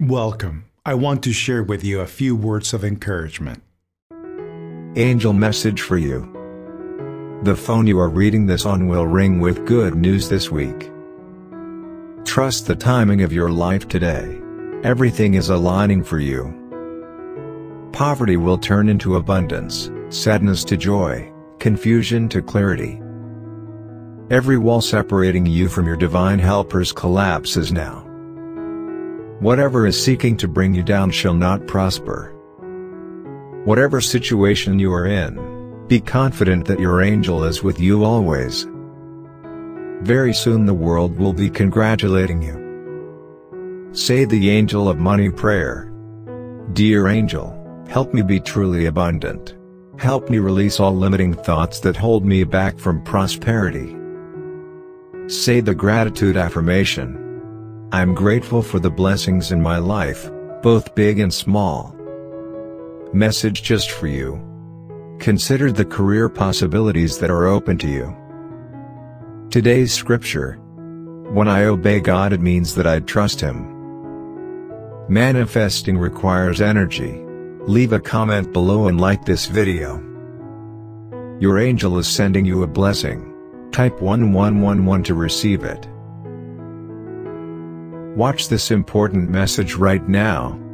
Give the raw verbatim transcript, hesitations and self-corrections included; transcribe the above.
Welcome. I want to share with you a few words of encouragement. Angel message for you. The phone you are reading this on will ring with good news this week. Trust the timing of your life today. Everything is aligning for you. Poverty will turn into abundance, sadness to joy, confusion to clarity. Every wall separating you from your divine helpers collapses now. Whatever is seeking to bring you down shall not prosper. Whatever situation you are in, be confident that your angel is with you always. Very soon the world will be congratulating you. Say the Angel of Money prayer. Dear Angel, help me be truly abundant. Help me release all limiting thoughts that hold me back from prosperity. Say the gratitude affirmation. I'm grateful for the blessings in my life, both big and small. Message just for you. Consider the career possibilities that are open to you. Today's scripture. When I obey God, it means that I trust Him. Manifesting requires energy. Leave a comment below and like this video. Your angel is sending you a blessing. Type one one one one to receive it. Watch this important message right now.